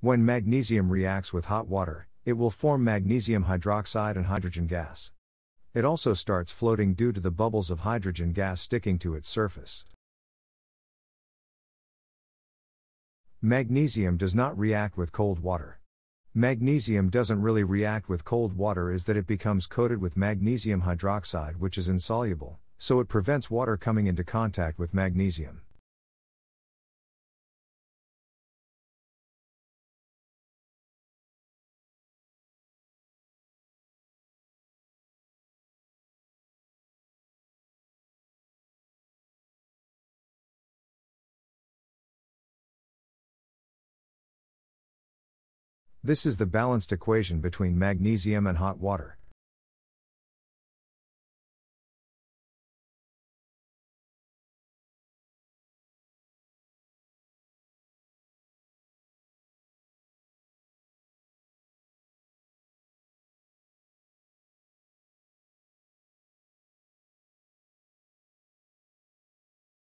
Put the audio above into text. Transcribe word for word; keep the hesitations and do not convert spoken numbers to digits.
When magnesium reacts with hot water, it will form magnesium hydroxide and hydrogen gas. It also starts floating due to the bubbles of hydrogen gas sticking to its surface. Magnesium does not react with cold water. Magnesium doesn't really react with cold water is that it becomes coated with magnesium hydroxide, which is insoluble, so it prevents water coming into contact with magnesium. This is the balanced equation between magnesium and hot water.